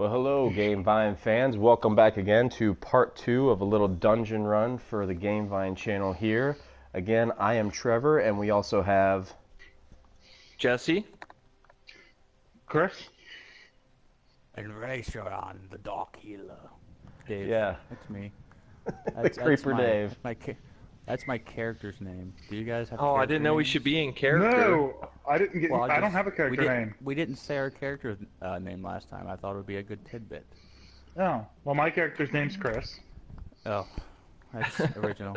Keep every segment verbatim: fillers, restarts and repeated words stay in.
Well, hello, Game Vine fans. Welcome back again to part two of a little dungeon run for the Game Vine channel here. Again, I am Trevor, and we also have... Jesse. Chris. And Racer on the Dark Healer. Dave. Yeah. That's me. That's, the Creeper that's my, Dave. My that's my character's name. Do you guys have Oh, I didn't names? know we should be in character. No, I didn't get... Well, I, just, I don't have a character we name. We didn't say our character's uh, name last time. I thought it would be a good tidbit. Oh. Well, my character's name's Chris. Oh. That's original.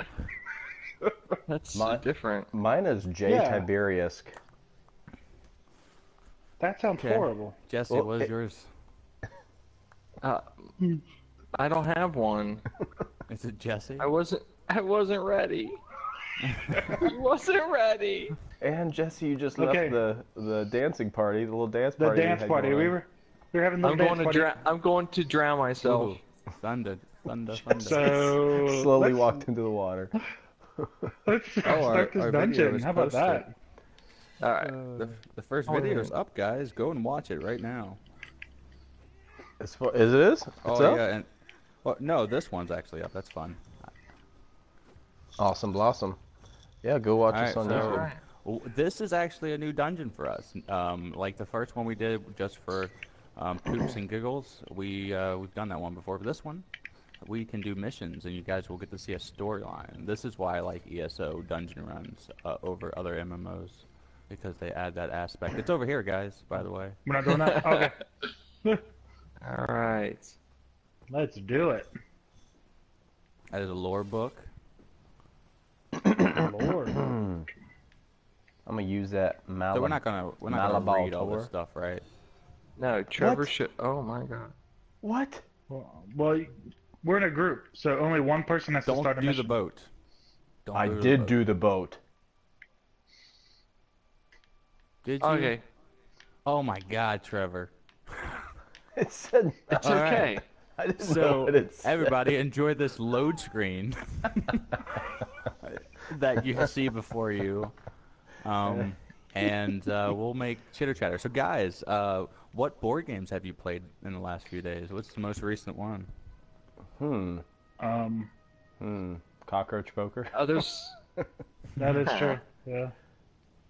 That's my, different. Mine is J. Yeah. Tiberiusk. That sounds okay. horrible. Jesse, well, what is it, yours? Uh, I don't have one. Is it Jesse? I wasn't... I wasn't ready. I wasn't ready. And Jesse, you just left okay. the the dancing party, the little dance party. The dance party. We were we were having the dance party. Drown, I'm going to drown myself. Ooh, thunder, thunder, thunder. So slowly walked into the water. Let's start oh, our, this our dungeon. How about posted. that? All right. Uh, the, the first oh, video is yeah. up, guys. Go and watch it right now. As far, is it is? It's oh up? yeah. And, well, no, this one's actually up. That's fun. Awesome Blossom. Yeah, go watch us on YouTube. This is actually a new dungeon for us. Um, like the first one we did just for um, poops and giggles. We, uh, we've done that one before. But this one, we can do missions, and you guys will get to see a storyline. This is why I like E S O dungeon runs uh, over other M M Os, because they add that aspect. It's over here, guys, by the way. We're not doing that? Okay. All right. Let's do it. That is a lore book. Lord. I'm gonna use that Malabal. So we're not gonna we're not Malabal gonna read all this stuff, right? No, Trevor should. Oh my God. What? Well, well, we're in a group, so only one person has Don't to start a mission. Don't do the boat. Don't I do did the boat. do the boat. Did you? Okay. Oh my God, Trevor. It said no. It's all okay. Right. I didn't so know what it said. Everybody enjoy this load screen. That you see before you, um, and uh, we'll make chitter chatter. So, guys, uh, what board games have you played in the last few days? What's the most recent one? Hmm. Um. Hmm. Cockroach Poker. Oh, there's. That is true. Yeah.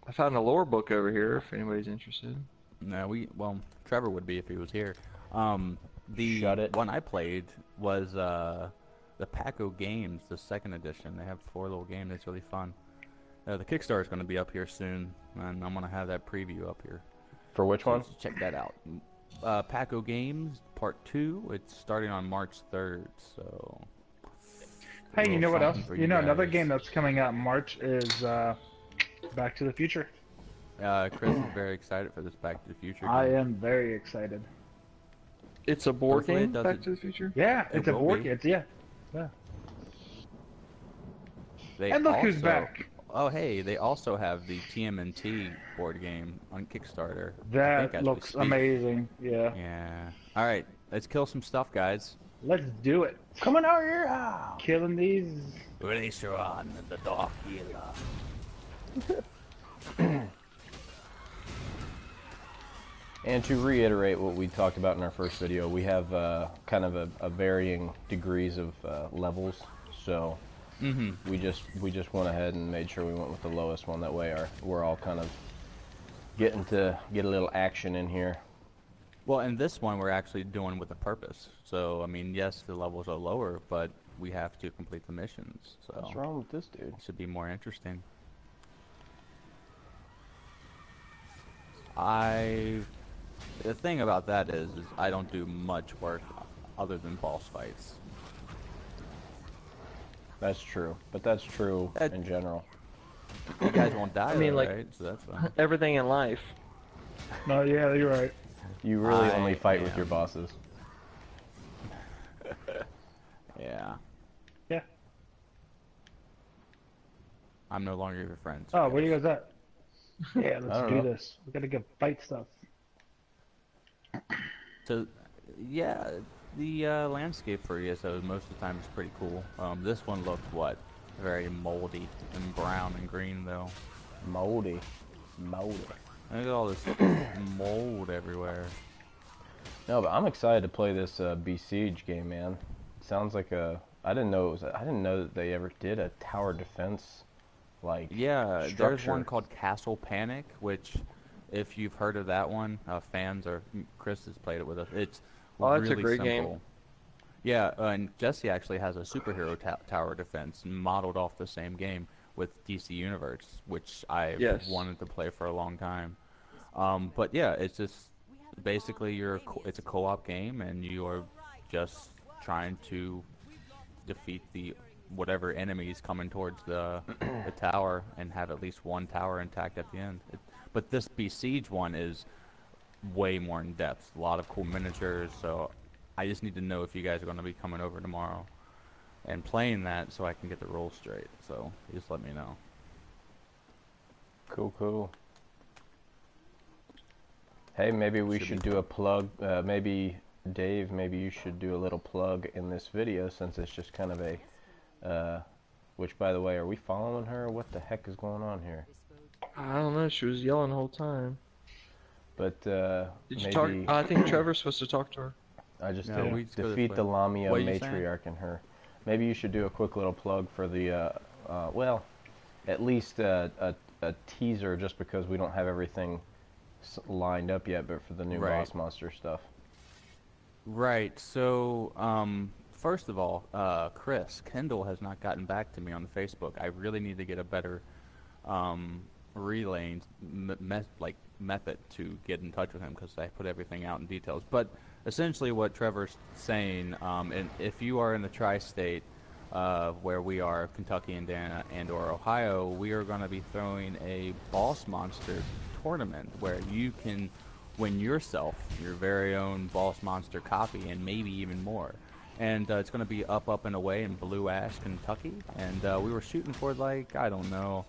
I found a lore book over here. If anybody's interested. No, we. Well, Trevor would be if he was here. Um, the Shut it. one I played was. Uh, The Paco Games, the second edition. They have four little games. It's really fun. Uh, the Kickstarter is going to be up here soon, and I'm going to have that preview up here. For which so one? Check that out. Uh, Paco Games, part two. It's starting on March third. So. Hey, you know what else? You, you know guys. Another game that's coming out in March is uh, Back to the Future. Uh, Chris is very excited for this Back to the Future game. I am very excited. It's a board game. Back it, to the Future. Yeah, it's it a board game. Yeah. Yeah. They and look also, who's back! Oh hey, they also have the T M N T board game on Kickstarter. That looks amazing, yeah. Yeah. Alright, let's kill some stuff, guys. Let's do it. Coming out here! Oh. Killing these... Racer on the Dark Healer. And to reiterate what we talked about in our first video, we have uh, kind of a, a varying degrees of uh, levels, so mm-hmm. we just we just went ahead and made sure we went with the lowest one. That way, our, we're all kind of getting to get a little action in here. Well, and this one we're actually doing with a purpose. So I mean, yes, the levels are lower, but we have to complete the missions. So what's wrong with this dude? It should be more interesting. I. The thing about that is, is I don't do much work other than boss fights. That's true, but that's true that, in general. You guys won't die, I mean, though, like, right? So that's fine. Everything in life. No, yeah, you're right. You really I only fight am. with your bosses. Yeah. Yeah. I'm no longer your friend. So oh, where you guys at? Yeah, let's do know. this. We gotta get fight stuff. So, yeah, the uh, landscape for E S O most of the time is pretty cool. Um, this one looked, what, very moldy and brown and green, though. Moldy. Moldy. Look at all this mold everywhere. No, but I'm excited to play this uh, Besiege game, man. Sounds like a. I didn't know it was. A, I didn't know that they ever did a tower defense, like. Yeah, structure. There's one called Castle Panic, which, if you've heard of that one, uh, fans or Chris has played it with us. It's oh, that's really a great simple. game. Yeah, uh, and Jesse actually has a superhero ta tower defense modeled off the same game with D C Universe, which I yes. wanted to play for a long time. Um, but yeah, it's just basically you're co it's a co-op game, and you are just trying to defeat the whatever enemies coming towards the, the tower, and have at least one tower intact at the end. It, but this Besiege one is way more in depth. A lot of cool miniatures, so. I just need to know if you guys are going to be coming over tomorrow and playing that so I can get the roll straight. So just let me know. Cool, cool. Hey, maybe we should, should do a plug. Uh, maybe, Dave, maybe you should do a little plug in this video since it's just kind of a... Uh, which, by the way, are we following her? What the heck is going on here? I don't know. She was yelling the whole time. But uh, Did you maybe... talk? I think Trevor's supposed to talk to her. I just no, did just defeat the Lamia matriarch and her. Maybe you should do a quick little plug for the, uh, uh, well, at least uh, a, a teaser, just because we don't have everything lined up yet, but for the new right. Boss Monster stuff. Right. So, um, first of all, uh, Chris, Kendall has not gotten back to me on Facebook. I really need to get a better um, relaying me like method to get in touch with him, because I put everything out in details. But essentially what Trevor's saying, um, and if you are in the tri-state uh, where we are, Kentucky, Indiana, and or Ohio, we are going to be throwing a Boss Monster tournament where you can win yourself your very own Boss Monster copy and maybe even more. And uh, it's going to be up, up, and away in Blue Ash, Kentucky. And uh, we were shooting for, like, I don't know,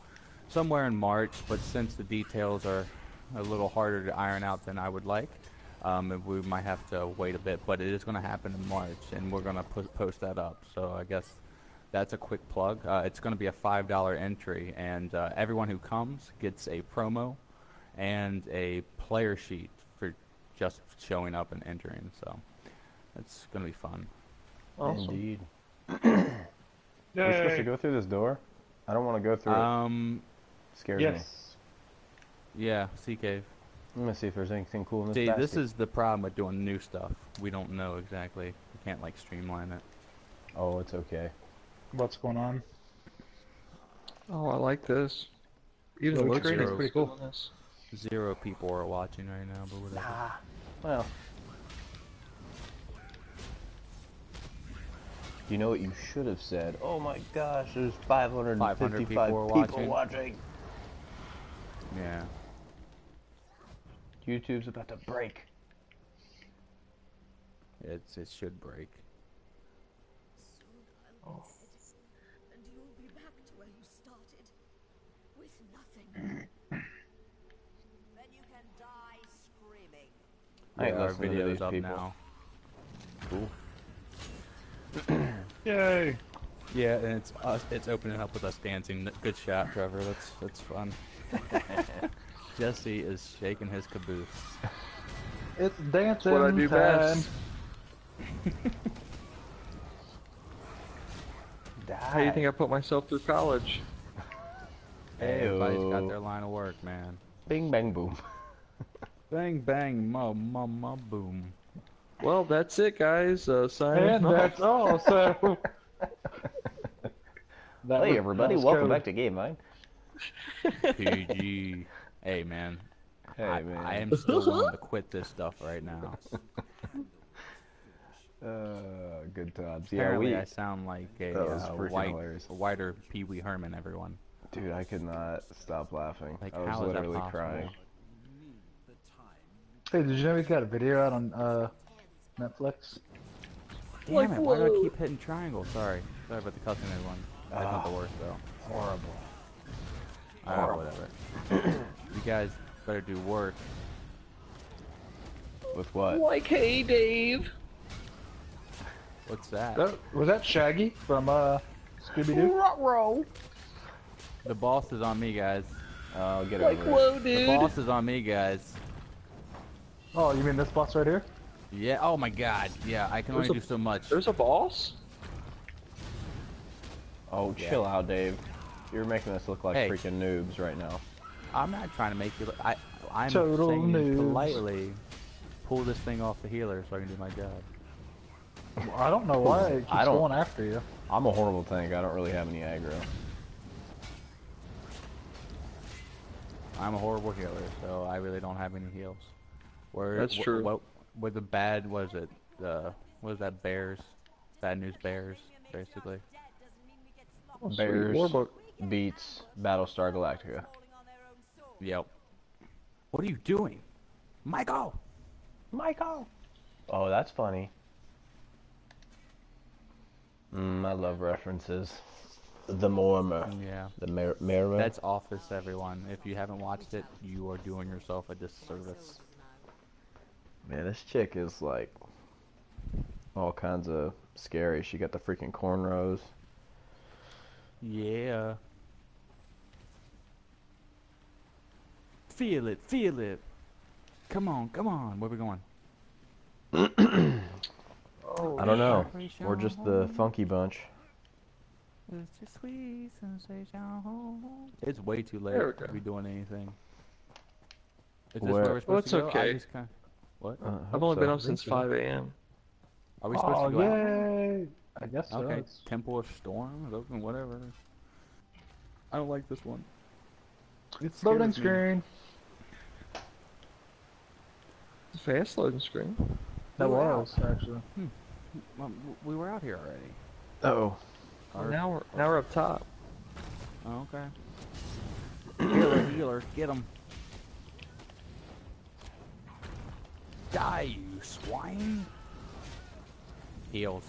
somewhere in March, but since the details are a little harder to iron out than I would like, Um, and we might have to wait a bit, but it is going to happen in March, and we're going to post that up. So I guess that's a quick plug. Uh, it's going to be a five dollar entry, and uh, everyone who comes gets a promo and a player sheet for just showing up and entering. So it's going to be fun. Awesome. Indeed. Are we supposed to go through this door? I don't want to go through um, it. It scares yes. me. Yeah, Sea Cave. Let me see if there's anything cool in this See, basket. This is the problem with doing new stuff. We don't know exactly. We can't, like, streamline it. Oh, it's okay. What's going on? Oh, I like this. Even the look screen is pretty cool. This. Zero people are watching right now, but whatever. Nah. Well. You know what you should have said? Oh my gosh, there's five hundred fifty-five five hundred people, people watching. watching. Yeah. YouTube's about to break. It's it should break. Oh. And you'll be back to where you started, with nothing. Then you can die screaming. I yeah, our video's up people. now. Cool. Yay! Yeah, and it's us. It's opening up with us dancing. Good shot, Trevor. That's that's fun. Jesse is shaking his caboose. It's dancing what I do time. Best. How do you think I put myself through college? Hey, everybody's got their line of work, man. Bing, bang, boom. Bang, bang, ma, ma, ma, boom. Well, that's it, guys. Uh, and that's all, so... that hey, everybody. Welcome code. back to Game Vine. P G. Hey man, hey, I, man. I am still willing to quit this stuff right now. uh, good times. Yeah, Apparently we, I sound like a, uh, white, a whiter Pee Wee Herman, everyone. Dude, I could not stop laughing. Like, I was how literally is that crying. Hey, did you know we've got a video out on uh, Netflix? Damn like, it, whoa. Why do I keep hitting triangle? Sorry. Sorry about the cussing everyone. That's uh, not the worst though. Horrible. Alright, uh, whatever. You guys better do work. With what? Like, hey, Dave. What's that? that was that Shaggy from uh, Scooby-Doo? Ruh-roh. The boss is on me, guys. Uh, I'll get like, over whoa, it. Dude. The boss is on me, guys. Oh, you mean this boss right here? Yeah, oh my god. Yeah, I can there's only a, do so much. There's a boss? Oh, yeah. Chill out, Dave. You're making us look like hey. freaking noobs right now. I'm not trying to make you look... I, I'm Total saying noobs. politely, pull this thing off the healer so I can do my job. I don't know why it keeps I don't, going after you. I'm a horrible tank. I don't really have any aggro. I'm a horrible healer, so I really don't have any heals. Where, That's true. What, what the bad was it? The what was that? Bears, bad news bears, basically. Bears beats Battlestar Galactica. Yep. What are you doing, Michael? Michael. Oh, that's funny. Mm, I love references. The Mormor. Yeah. The Mirror. Mer That's Office, everyone. If you haven't watched it, you are doing yourself a disservice. Man, this chick is like all kinds of scary. She got the freaking cornrows. Yeah. Feel it, feel it. Come on, come on. Where we going? Oh, I don't know. We're just the funky bunch. It's, sweet it's way too late to be doing anything. Is this where, where we're supposed well, it's to go? Okay. I just kinda... What? Uh, I've only so. been up since five A M Are we supposed oh, to go yay. out? I guess so. Okay. It's... Temple of Storm is open, whatever. I don't like this one. It's loading screen. It's a fast loading screen. That we was, out. actually. Hmm. Well, we were out here already. Uh-oh. Well, now we're now we're up top. Oh, okay. Healer, healer, get him. Die, you swine. Heals.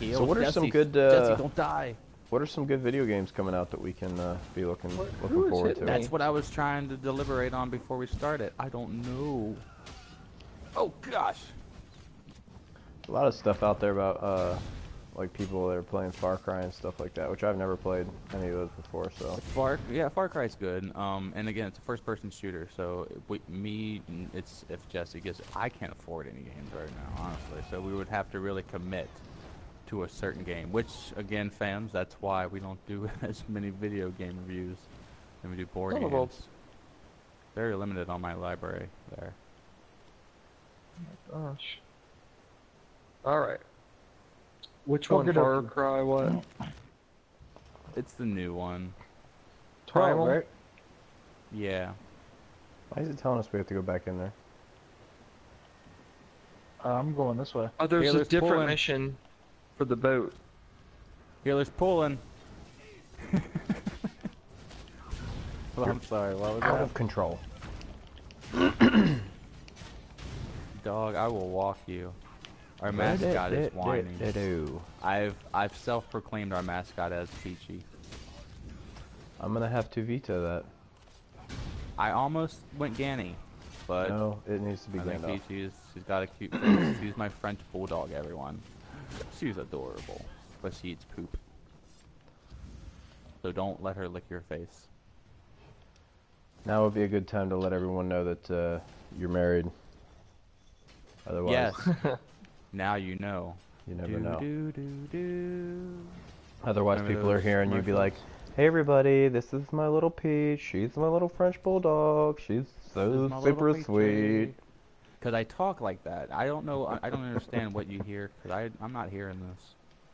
Heals. So, what are Jesse, some good? Uh, Jesse, don't die. What are some good video games coming out that we can uh, be looking what, looking forward to? That's what I was trying to deliberate on before we started. I don't know. Oh gosh. A lot of stuff out there about. Uh, Like people that are playing Far Cry and stuff like that, which I've never played any of those before. So Far, yeah, Far Cry's good. Um, and again, it's a first-person shooter. So we, me, it's if Jesse gets, I can't afford any games right now, honestly. So we would have to really commit to a certain game. Which, again, fans, that's why we don't do as many video game reviews than we do board Malabal. games. Very limited on my library there. Oh my gosh. All right. Which oh, one? Far Cry what? It's the new one. Primal? Right? Yeah. Why is it telling us we have to go back in there? Uh, I'm going this way. Oh, there's Healer's a different pulling. mission for the boat. Healer's pulling. Well, I'm sorry. What was out that? of control. Dog, I will walk you. Our mascot is whining. I've I've self-proclaimed our mascot as Peachy. I'm gonna have to veto that. I almost went Ganny, but no, it needs to be Ganny. Peachy, she's got a cute face. She's my French Bulldog, everyone. She's adorable, but she eats poop. So don't let her lick your face. Now would be a good time to let everyone know that uh, you're married. Otherwise. Yes. Now you know. You never do, know. Do, do, do. Otherwise, Remember people are here and you'd be like, "Hey, everybody! This is my little Peach. She's my little French Bulldog. She's so super sweet." Because I talk like that. I don't know. I, I don't understand what you hear. Cause I I'm not hearing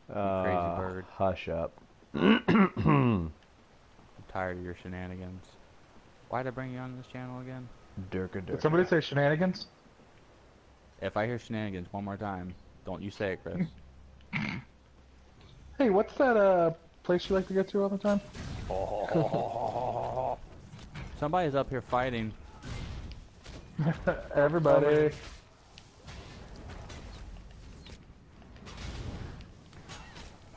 this. Uh, crazy bird. Hush up. I'm tired of your shenanigans. Why'd I bring you on this channel again? Durka durka. Did somebody say shenanigans? If I hear shenanigans one more time, don't you say it, Chris. Hey, what's that uh, place you like to go to all the time? Oh. Somebody's up here fighting. Everybody.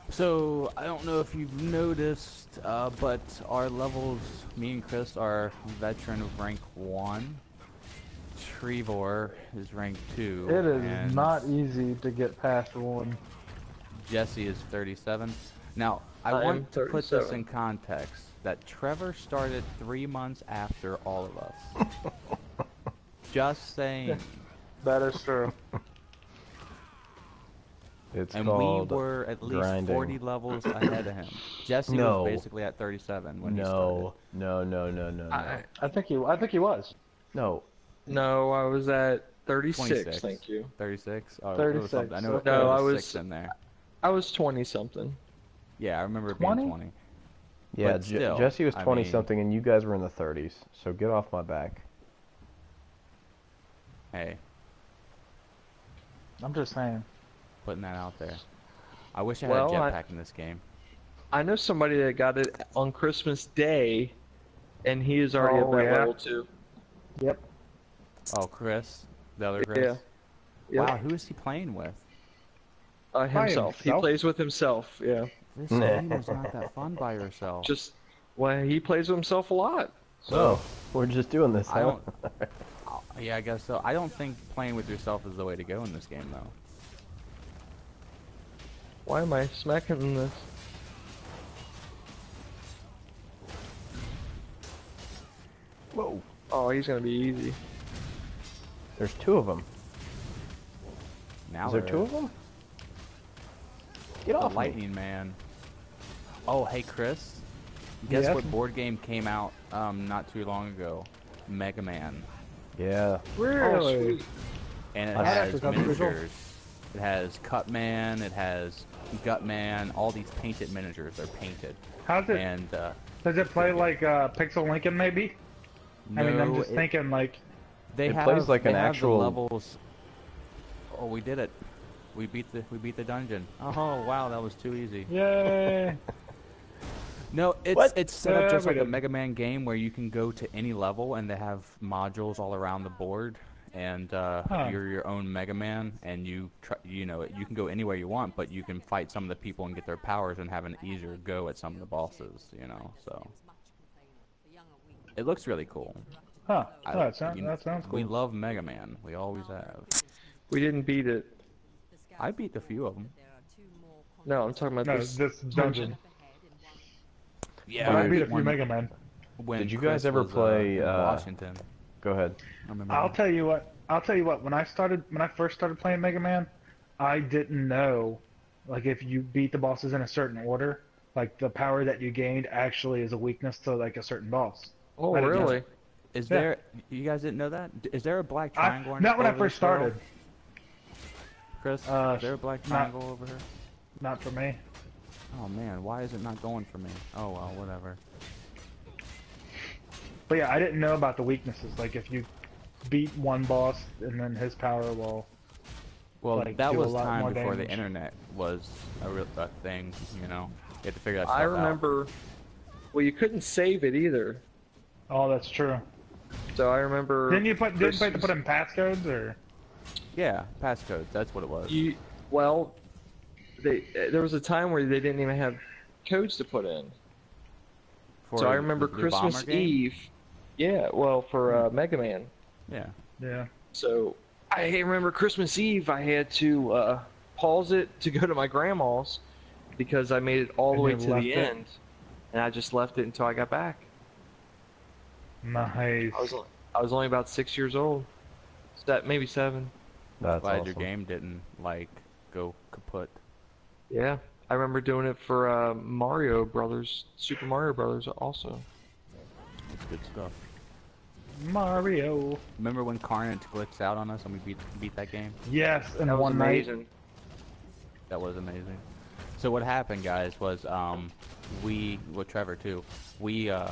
So, I don't know if you've noticed, uh, but our levels, me and Chris are veteran of rank one. Trevor is rank two. It is not easy to get past one. Jesse is thirty-seven. Now, I, I want to put this in context that Trevor started three months after all of us. Just saying. That is true. It's and called we were at least grinding. forty levels ahead of him. Jesse no. was basically at thirty-seven when no. he started. No, no, no, no, no. I, I think he. I think he was. No. No, I was at thirty-six. twenty-six. Thank you. thirty-six. Oh, thirty-six. I know. No, I was in there. I was twenty something. Yeah, I remember it being twenty. twenty. Yeah, still, Jesse was twenty I mean, something, and you guys were in the thirties. So get off my back. Hey. I'm just saying. Putting that out there. I wish I well, had a jetpack I, in this game. I know somebody that got it on Christmas Day, and he is already oh, at that yeah. level two. Yep. Oh, Chris, the other Chris. Yeah. Yep. Wow, who is he playing with? Uh, himself. himself. He plays with himself. Yeah. This game is not that fun by yourself. Just, well, he plays with himself a lot. So oh, we're just doing this. I huh? don't, yeah, I guess so. I don't think playing with yourself is the way to go in this game, though. Why am I smacking this? Whoa. Oh, he's gonna be easy. There's two of them. Now Is there two is. of them? Get off the lightning me. man. Oh, hey, Chris. Guess yeah. what board game came out um, not too long ago? Mega Man. Yeah. Really? Oh, and it I has miniatures. It has Cutman, it has Gutman, all these painted miniatures are painted. How's it? And, uh, does it play like uh, Pixel Lincoln, maybe? No, I mean, I'm just it, thinking like. They it have, plays like they an have actual. The levels. Oh, we did it! We beat the we beat the dungeon. Oh wow, that was too easy. Yay! No, it's what? it's set up just like a Mega Man game where you can go to any level and they have modules all around the board. And uh, huh. you're your own Mega Man, and you try, you know you can go anywhere you want, but you can fight some of the people and get their powers and have an easier go at some of the bosses, you know. So it looks really cool. Huh? I, oh, that sounds, you know, that sounds cool. We love Mega Man. We always have. We didn't beat it. I beat a few of them. No, I'm talking about no, this, this dungeon. dungeon. Yeah, I beat a few Mega Man. Did you guys Chris ever was, play uh, uh, Washington? Go ahead. I'll tell you what. I'll tell you what. When I started, when I first started playing Mega Man, I didn't know, like, if you beat the bosses in a certain order, like the power that you gained actually is a weakness to like a certain boss. Oh, really? Know. Is yeah. there? You guys didn't know that? Is there a black triangle? I, not when I first started. Chris, uh, is there a black triangle not, over here? Not for me. Oh man, why is it not going for me? Oh well, whatever. But yeah, I didn't know about the weaknesses. Like if you beat one boss, and then his power will. Well, like, that was time before damage. the internet was a real a thing. You know, you had to figure that stuff out. I remember. Well, you couldn't save it either. Oh, that's true. So I remember. Didn't you put? Didn't you have to put in passcodes or? Yeah, passcodes. That's what it was. You, well, they there was a time where they didn't even have codes to put in. For so I remember Christmas Eve. Yeah, well, for uh, Mega Man. Yeah. Yeah. So I remember Christmas Eve, I had to uh, pause it to go to my grandma's because I made it all the way to the end, and I just left it until I got back. Nice. I was I was only about six years old, so maybe seven. That's glad awesome. Your game didn't like go kaput. Yeah, I remember doing it for uh, Mario Brothers, Super Mario Brothers also. That's good stuff. Mario. Remember when Carnage glitched out on us and we beat beat that game? Yes, in that one night. That was amazing. So what happened, guys, was um we with well, Trevor too. We uh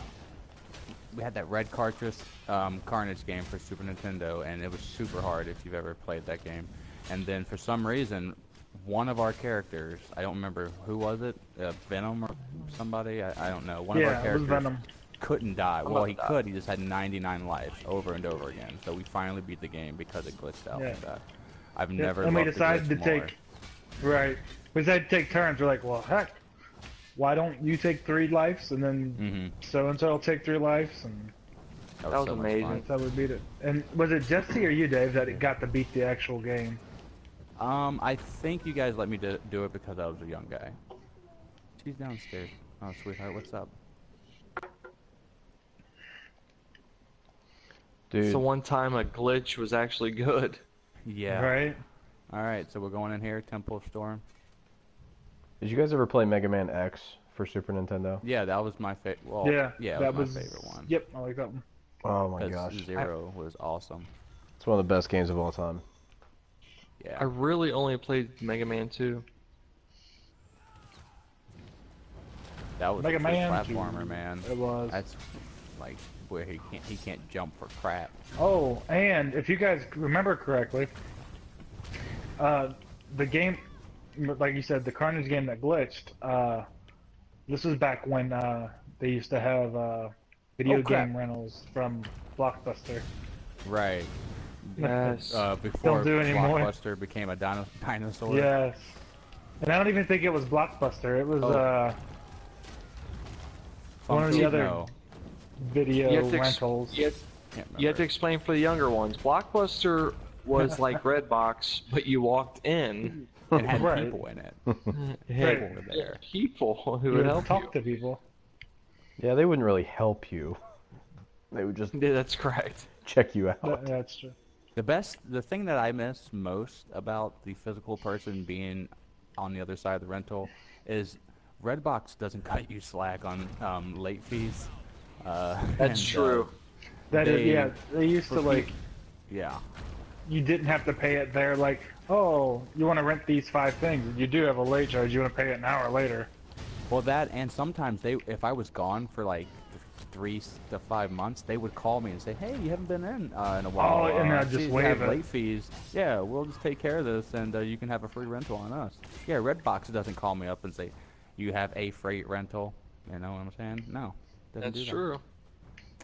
we had that red cartridge um, Carnage game for Super Nintendo, and it was super hard if you've ever played that game. And then for some reason, one of our characters, I don't remember who was it, uh, Venom or somebody, I, I don't know. One yeah, of our characters. It was Venom. Couldn't die. Well, he that. could. He just had ninety-nine lives over and over again. So we finally beat the game because it glitched out yeah. like that. I've yep. never. And we decided to more. take. Right. We decided to take turns. We're like, well, heck, why don't you take three lives and then mm-hmm. so and so will take three lives and. That was, that was so amazing. That would beat it. And was it Jesse or you, Dave, that it got to beat the actual game? Um, I think you guys let me do, do it because I was a young guy. She's downstairs. Oh, sweetheart, what's up? Dude. So one time a glitch was actually good. Yeah. Right? Alright, so we're going in here, Temple of Storm. Did you guys ever play Mega Man X for Super Nintendo? Yeah, that was my favorite. Well, yeah, yeah, that was, was my favorite one. Yep, I like that one. Oh my gosh. Zero I... was awesome. It's one of the best games of all time. Yeah. I really only played Mega Man two. That was Mega a Man platformer, two. Man. It was. That's like where he can't he can't jump for crap. Oh, and if you guys remember correctly, uh, the game, like you said, the Carnage game that glitched. Uh, this was back when uh, they used to have uh, video oh, game rentals from Blockbuster. Right. Yes. Uh, before do Blockbuster became a dino dinosaur. Yes. And I don't even think it was Blockbuster. It was. Oh. Uh, One of the other video rentals. You have, you have to explain for the younger ones. Blockbuster was like Redbox, but you walked in and had right. people in it. Right. People were there. People who you would help talk you. to people. Yeah, they wouldn't really help you. They would just. Yeah, that's correct. Check you out. That, that's true. The best, the thing that I miss most about the physical person being on the other side of the rental is. Redbox doesn't cut you slack on um, late fees. Uh, That's and, true. Uh, that they, is, yeah. They used to like. Yeah. You didn't have to pay it there. Like, oh, you want to rent these five things? You do have a late charge. You want to pay it an hour later. Well, that and sometimes they, if I was gone for like three to five months, they would call me and say, "Hey, you haven't been in uh, in a while. Oh, and uh, I just waive it. Late fees. Yeah, we'll just take care of this, and uh, you can have a free rental on us." Yeah, Redbox doesn't call me up and say. You have a freight rental, you know what I'm saying? No, doesn't that's do that. true.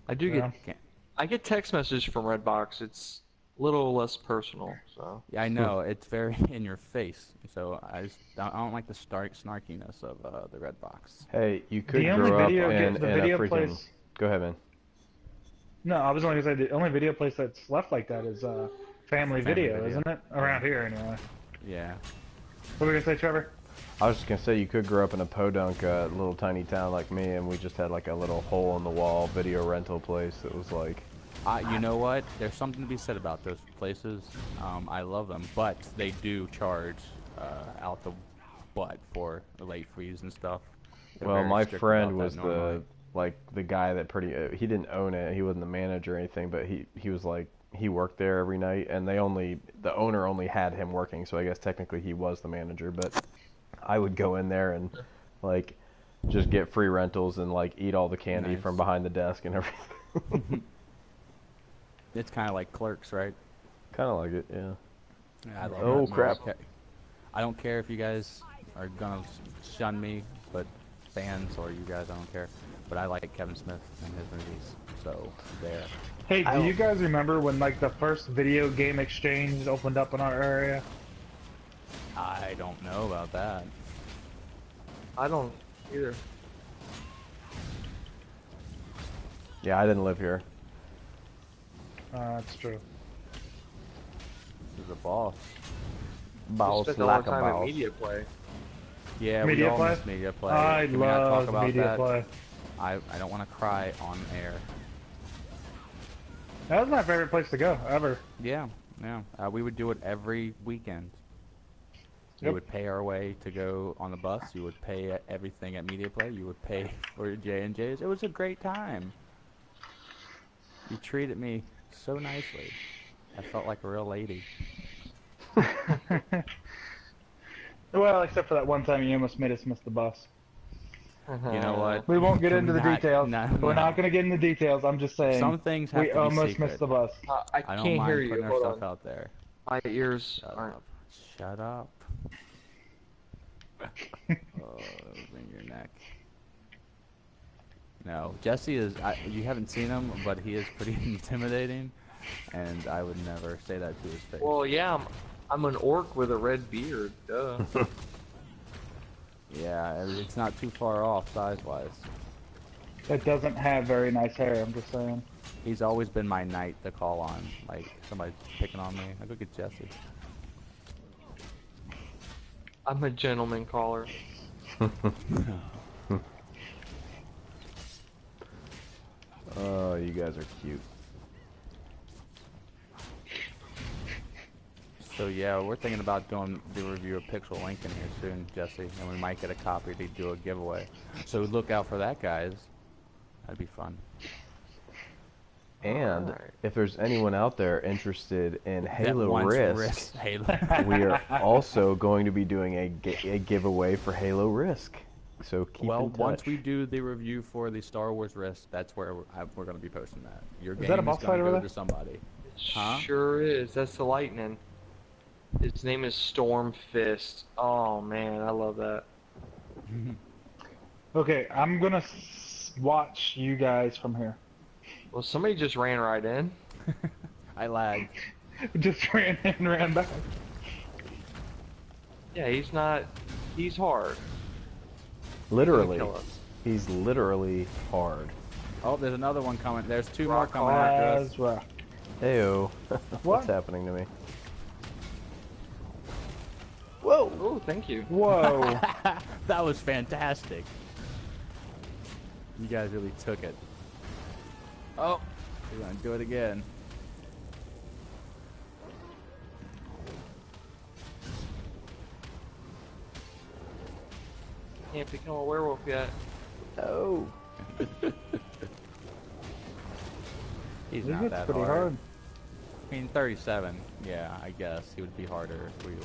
I do yeah. get, I get text messages from Redbox. It's a little less personal, so. Yeah, I know it's very in your face, so I just, I don't like the stark snarkiness of uh, the Redbox. Hey, you could the grow only video up and, the and video a freaking. Place... Go ahead, man. No, I was only gonna say the only video place that's left like that is uh, Family, family video, video, isn't it? Around here, anyway. Yeah. What were you gonna say, Trevor? I was just gonna say you could grow up in a podunk uh, little tiny town like me, and we just had like a little hole in the wall video rental place that was like. Uh, you know what? There's something to be said about those places. Um, I love them, but they do charge uh, out the butt for the late fees and stuff. They're well, my friend was the like the guy that pretty uh, he didn't own it. He wasn't the manager or anything, but he he was like. He worked there every night, and they only the owner only had him working, so I guess technically he was the manager, but. I would go in there and like just get free rentals and like eat all the candy nice. From behind the desk and everything. It's kind of like Clerks, right? Kind of like it, yeah. yeah I love oh crap! Movies. I don't care if you guys are gonna shun me, but fans or you guys, I don't care. But I like Kevin Smith and his movies, so there. Hey, do you guys remember when like the first video game exchange opened up in our area? I don't know about that. I don't either. Yeah, I didn't live here. Uh, that's true. This is a boss. Boss like a boss. Media Play. Yeah, media we all play? miss Media Play. I Can love talk about Media that? Play. I, I don't want to cry on air. That was my favorite place to go, ever. Yeah, yeah. Uh, we would do it every weekend. You yep. would pay our way to go on the bus. You would pay everything at Media Play. You would pay for your J and J's. It was a great time. You treated me so nicely. I felt like a real lady. Well, except for that one time you almost made us miss the bus. Uh-huh. You know what? We won't get into the not, details. Not, We're no. not going to get into the details. I'm just saying. Some things have we to be almost secret. missed the bus. Uh, I, I can't don't mind hear you. Putting Hold our on. Stuff out there. My ears Shut aren't. Up. Shut up. Oh, in your neck. No, Jesse is, I, you haven't seen him, but he is pretty intimidating, and I would never say that to his face. Well, yeah, I'm, I'm an orc with a red beard, duh. Yeah, it's not too far off size-wise. It doesn't have very nice hair, I'm just saying. He's always been my knight to call on, like, somebody's picking on me. I go get Jesse. I'm a gentleman caller. Oh, you guys are cute. So yeah, we're thinking about doing the review of Pixel Lincoln here soon, Jesse, and we might get a copy to do a giveaway. So look out for that, guys. That'd be fun. And right. if there's anyone out there interested in Halo Risk, Risk Halo. we are also going to be doing a, a giveaway for Halo Risk. So keep well, in touch. Well, once we do the review for the Star Wars Risk, that's where we're, we're going to be posting that. Your is game that a boss is going to go there? to somebody. Huh? Sure is. That's the Lightning. His name is Storm Fist. Oh man, I love that. Okay, I'm going to watch you guys from here. Well, somebody just ran right in. I lagged. Just ran in and ran back. Yeah, he's not... He's hard. Literally. He's, he's literally hard. Oh, there's another one coming. There's two Rock more coming after us. Well. Hey-oh. What? What's happening to me? Whoa! Oh, thank you. Whoa! That was fantastic. You guys really took it. Oh, we're gonna do it again. Can't become a werewolf yet. Oh. He's not that pretty hard. hard. I mean, thirty-seven. Yeah, I guess he would be harder if we were.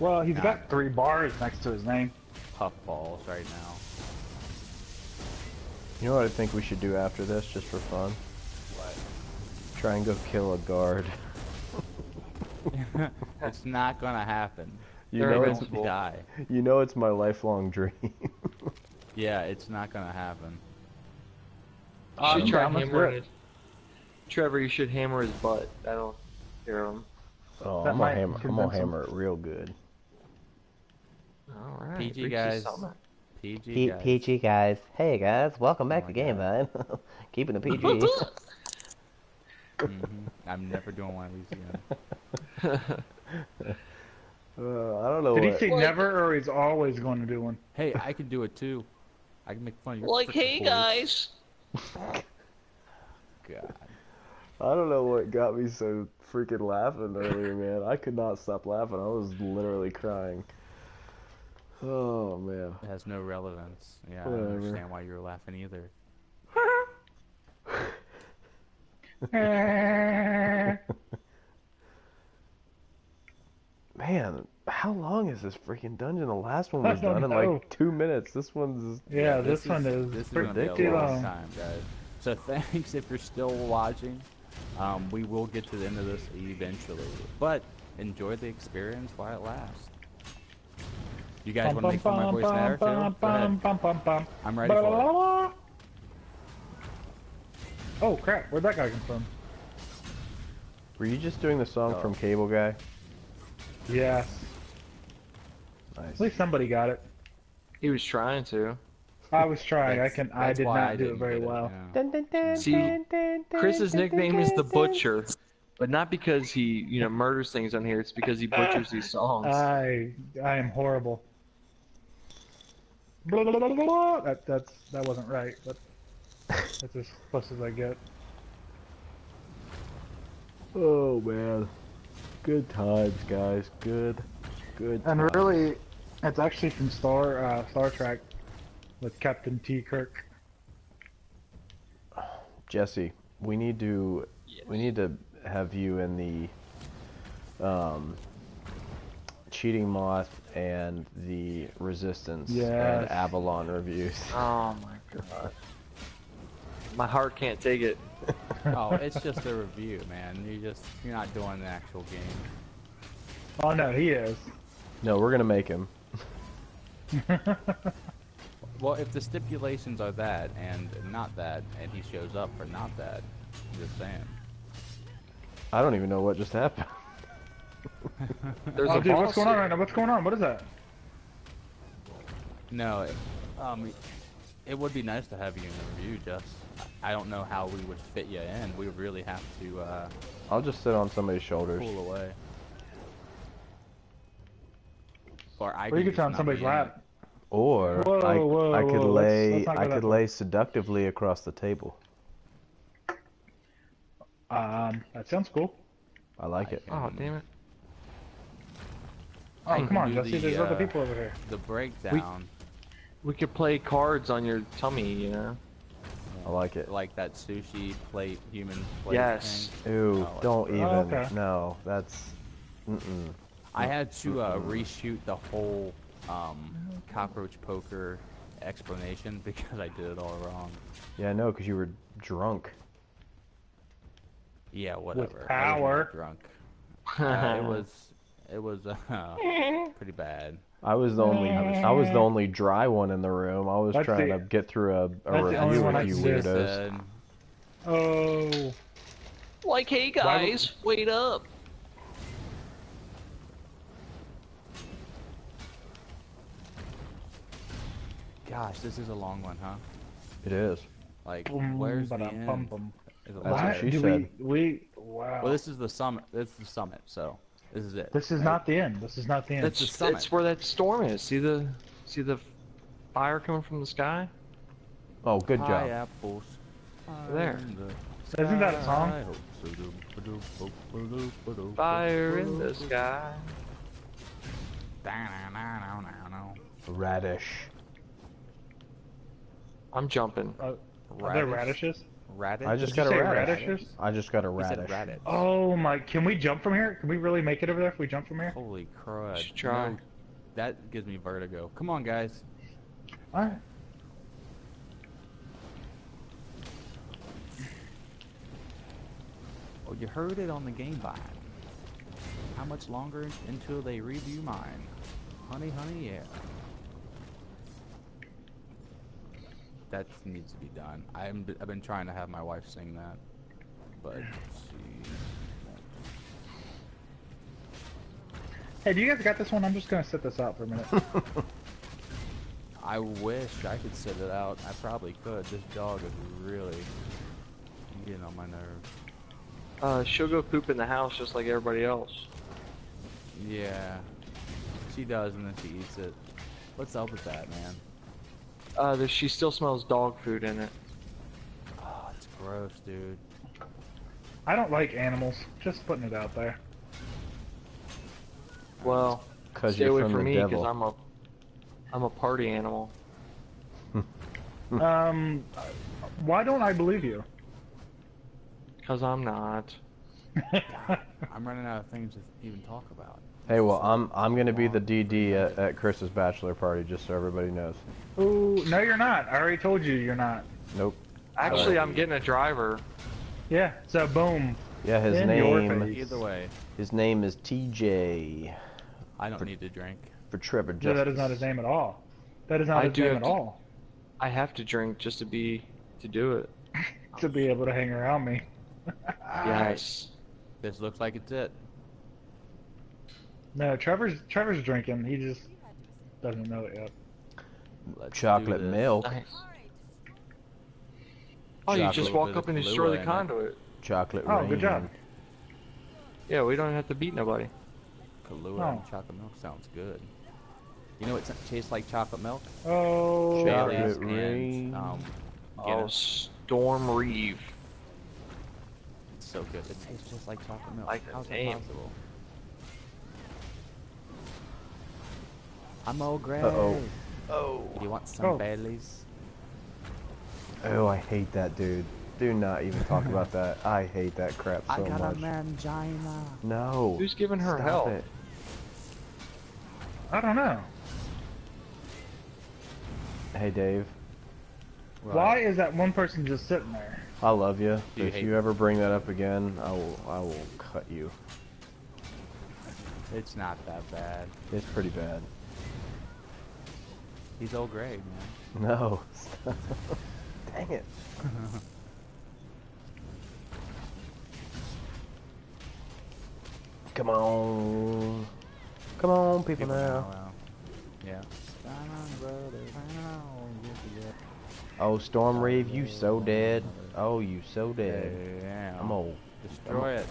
Well, he's got three bars next to his name. Puff balls right now. You know what I think we should do after this, just for fun? What? Try and go kill a guard. It's not gonna happen. You They're know it's gonna die. You know it's my lifelong dream. Yeah, it's not gonna happen. Uh, you should try hammering his... Trevor, you should hammer his butt. That'll scare him. Oh, that I'm gonna hammer. I'm gonna hammer it real good. All right, P G guys. P G, P guys. P G guys. Hey guys, welcome back oh to Game Vine. Keeping the P G. Mm-hmm. I'm never doing one of these again. uh, I don't know. Did what... he say what? never, or he's always going to do one? Hey, I can do it too. I can make fun of your Like, hey boys. guys. God. I don't know what got me so freaking laughing earlier, man. I could not stop laughing. I was literally crying. Oh, man. It has no relevance. Yeah, Whatever. I don't understand why you were laughing either. Man, how long is this freaking dungeon? The last one was done in know. like two minutes. This one's... Yeah, yeah this, this one is, is ridiculous. Time, guys. So thanks if you're still watching. Um, we will get to the end of this eventually. But enjoy the experience while it lasts. You guys want to make fun of my voice now, too? Go ahead. I'm ready for it. Oh, crap. Where'd that guy come from? Were you just doing the song oh. from Cable Guy? Yes. Nice. At least somebody got it. He was trying to. I was trying. I can. I did not do it very well. See, Chris's nickname is the Butcher. But not because he, you know, murders things on here. It's because he butchers these songs. I, I am horrible. Blah, blah, blah, blah, blah. That, that's, that wasn't right, but that's as close as I get. Oh man, good times, guys. Good, good. Times. And really, it's actually from Star, uh, Star Trek, with Captain T. Kirk. Jesse, we need to, yes. we need to. have you in the um, Cheating Moth and the Resistance yes. and Avalon reviews. Oh my god. My heart can't take it. Oh, it's just a review, man. You just, you're not doing the actual game. Oh no, he is. No, we're gonna make him. Well, if the stipulations are that and not that, and he shows up for not that, I'm just saying. I don't even know what just happened. There's oh, a dude, what's going on right now? What's going on? What is that? No, it, um, it would be nice to have you in the review, Jess. I don't know how we would fit you in. We would really have to, uh... I'll just sit on somebody's shoulders. Pull away. Or I could sit on somebody's lap. Or whoa, I, whoa, I could whoa. lay, let's, let's I could lay seductively across the table. Um, that sounds cool. I like I it. Oh, damn it. Oh, come on, Jesse, the, there's uh, other people over here. The breakdown. We, we could play cards on your tummy, you know? I like it. Like that sushi plate, human plate. Yes. Thing. Ew, oh, don't even. Oh, okay. No, that's... Mm-mm. I had to uh, reshoot the whole um, cockroach poker explanation because I did it all wrong. Yeah, I know, because you were drunk. Yeah, whatever. With power. I drunk. Uh, it was... It was uh, pretty bad. I was the only I was the only dry one in the room. I was that's trying the, to get through a, a review with you weirdos. Oh, like hey guys, would... wait up! Gosh, this is a long one, huh? It is. Like boom, where's the end? Bum, bum. Is it That's what she Do said. We, we wow. Well, this is the summit. This is the summit. So. This is it. This is right? not the end. This is not the end. That's, the that's where that storm is. See the, see the fire coming from the sky? Oh, good Hi, job. Apples. There. The Isn't that a song? Fire in the sky. Radish. I'm jumping. Uh, radish. Are there radishes? Radish? I just Did got a radish. Radishes? I just got a radish. Radish. Oh my! Can we jump from here? Can we really make it over there if we jump from here? Holy crud! Let's try. No, that gives me vertigo. Come on, guys. All right. Oh, you heard it on the Game Vine. How much longer until they review mine? Honey, honey, yeah. That needs to be done. I'm, I've been trying to have my wife sing that, but she... Hey, do you guys got this one? I'm just gonna set this out for a minute. I wish I could set it out. I probably could. This dog is really getting on my nerves. Uh, she'll go poop in the house just like everybody else. Yeah, she does, and then she eats it. What's up with that, man? Uh, the, she still smells dog food in it. Oh, it's gross, dude. I don't like animals. Just putting it out there. Well, stay away from me because I'm a, I'm a party animal. um, why don't I believe you? Because I'm not. I'm running out of things to even talk about. Hey, well, I'm I'm gonna be the D D at, at Chris's bachelor party, just so everybody knows. Ooh, no, you're not. I already told you you're not. Nope. Actually, I'm getting a driver. Yeah. So boom. Yeah, his In name. Either way. His name is T J. I don't for, need to drink. For Trevor. No, that is not his name at all. That is not I his name at to, all. I have to drink just to be to do it. To be able to hang around me. Yes. This looks like it's it. No, Trevor's Trevor's drinking. He just doesn't know it yet. Let's Chocolate milk. Nice. Oh, Chocolate you just walk up and destroy the conduit. Chocolate. Oh, rain. Good job. Yeah, we don't have to beat nobody. Kahlua oh. and chocolate milk sounds good. You know what tastes like chocolate milk? Oh, Chocolate rain. And, um, oh, Storm Reeve. It's so good. It tastes just like chocolate milk. Like How's that possible? I'm all gray. Uh oh. Oh. You want some oh. Baileys? Oh, I hate that, dude. Do not even talk about that. I hate that crap so much. I got much. a mangina. No. Who's giving her help? It. I don't know. Hey, Dave. Right. Why is that one person just sitting there? I love you. you if you me? ever bring that up again, I will. I will cut you. It's not that bad. It's pretty bad. He's old gray, man. No. Dang it. Come on. Come on, people, people now. now. Yeah. Oh, Storm Reeve, you so dead. Oh, you so dead. Yeah. I'm old. Destroy I'm it.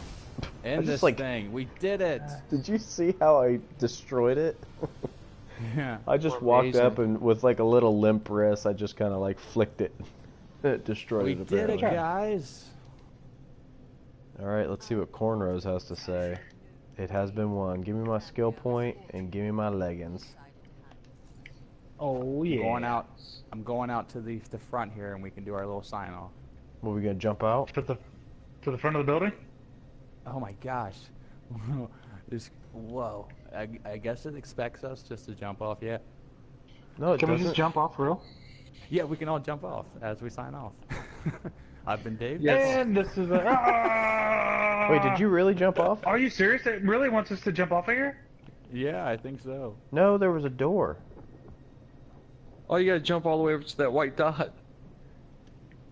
End this like, thing. We did it. Did you see how I destroyed it? Yeah, I just walked amazing. up and with like a little limp wrist, I just kind of like flicked it. It destroyed we it. We did it, guys. All right, let's see what Cornrows has to say. It has been won. Give me my skill point and give me my leggings. Oh yeah. I'm going out. I'm going out to the the front here, and we can do our little sign off. What, we gonna jump out to the to the front of the building? Oh my gosh! This whoa! I, I guess it expects us just to jump off. Yeah. No, it can doesn't. We just jump off, real? Yeah, we can all jump off as we sign off. I've been Dave. Yes. And this is a... Wait, did you really jump off? Are you serious? It really wants us to jump off of here? Yeah, I think so. No, there was a door. Oh, you gotta jump all the way over to that white dot.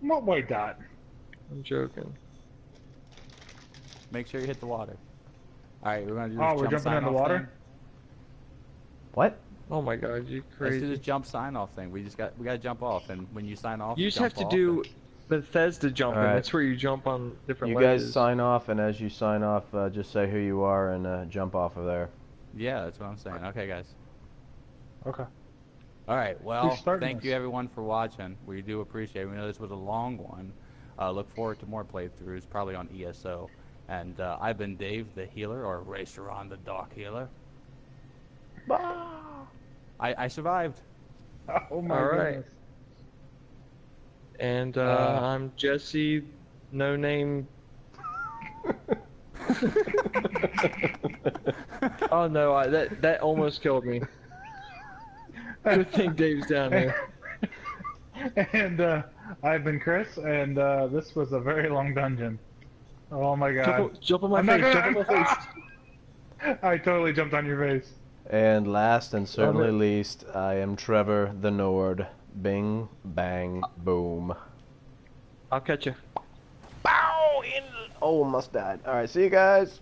What white dot? I'm joking. Make sure you hit the water. Alright, we're gonna do this oh, jump we're jumping in the water? Thing. What? Oh my god, you crazy. Let's do this jump sign off thing. We just got we gotta jump off, and when you sign off, you just have to do Bethesda jumping. Right. That's where you jump on different You ledges. Guys sign off, and as you sign off, uh, just say who you are and uh, jump off of there. Yeah, that's what I'm saying. Okay, guys. Okay. All right. Well, thank this. you everyone for watching. We do appreciate it. We know this was a long one. Uh, look forward to more playthroughs, probably on E S O. And uh, I've been Dave, the healer, or Raceron, the dark healer. Ah! I I survived. Oh my All goodness. Right. And uh, uh, I'm Jesse, no name. Oh no, I, that that almost killed me. Good thing Dave's down there. And uh, I've been Chris, and uh, this was a very long dungeon. Oh my god! Jump on my face! Jump on my face! I totally jumped on your face. And last and certainly least, I am Trevor the Nord. Bing, bang, boom. I'll catch you. Bow! In... Oh, almost died. All right, see you guys.